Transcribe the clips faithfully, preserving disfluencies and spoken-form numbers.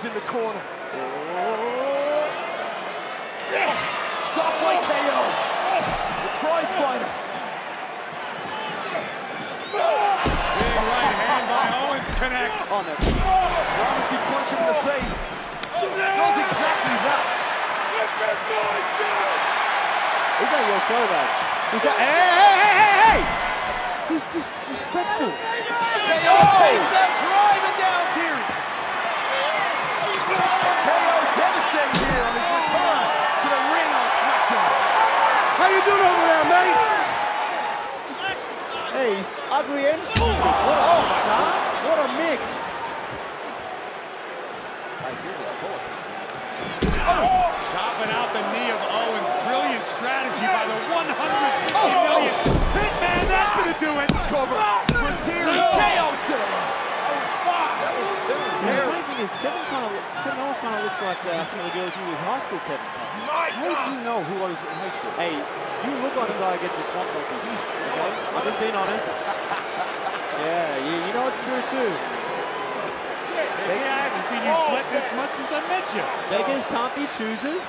Owens in the corner. Oh. Yeah. Stop by oh. K O. Oh. The prize fighter. Oh. Big right hand by Owens connects. On it. Obviously punched him in the face. Does exactly that. Is that your show, though? Is that? Hey, hey, hey, hey, hey! This is disrespectful. K O takes that driving down Theory. K O devastated here on his return to the ring on SmackDown. How you doing over there, mate? Hey, he's ugly and stupid. What a mix, huh? What a mix. I hear this talk. Chopping out the knee of Owens. Brilliant strategy by the one hundred million Hitman, that's going to do it. Cover for Theory. K O still. That was five. That was two. The funny thing is, Kevin kind of, Kevin Owens kind of looks like uh, some of the girls you were in high school, Kevin. My How God. do you know who I was in high school? Hey, you look like a guy who gets your swamp like me. Okay? I'm just being honest. yeah, you, you know it's true, too. They, I haven't seen you sweat this much since I met you. Beggars can't be choosers.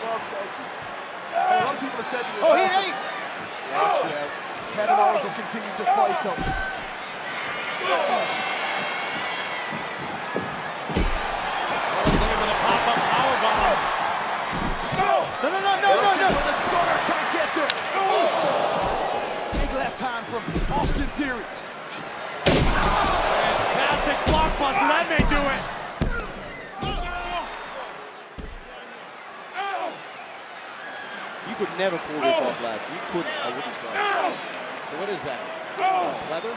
A lot of people have said to yourself, oh, hey, hey. Watch out. Kevin Owens will continue to fight them. Owens looking for the pop-up powerbomb. No, no, no, no, no, no. For the stunner, can't get there. Oh. Big left hand from Austin Theory. Fantastic blockbuster. That may do it. You could never pull this off, lad. You couldn't. I wouldn't try. So what is that? Oh. Leather?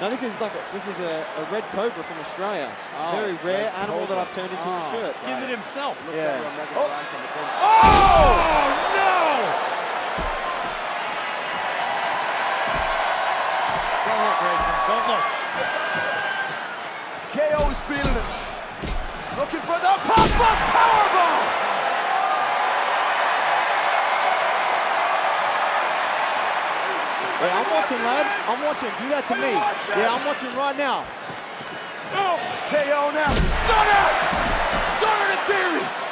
No, this is like a, this is a, a red cobra from Australia. Oh, very rare animal cobra that I've turned into oh, a shirt. Skinned right. it himself. Yeah. Oh. Oh. oh no! Don't look, Grayson. Don't look. K O is feeling it. Looking for the pop-up powerbomb. Wait, I'm watching, lad. I'm watching. Do that to me. Yeah, I'm watching right now. Oh. K O now. Stunner! Stunner to Theory!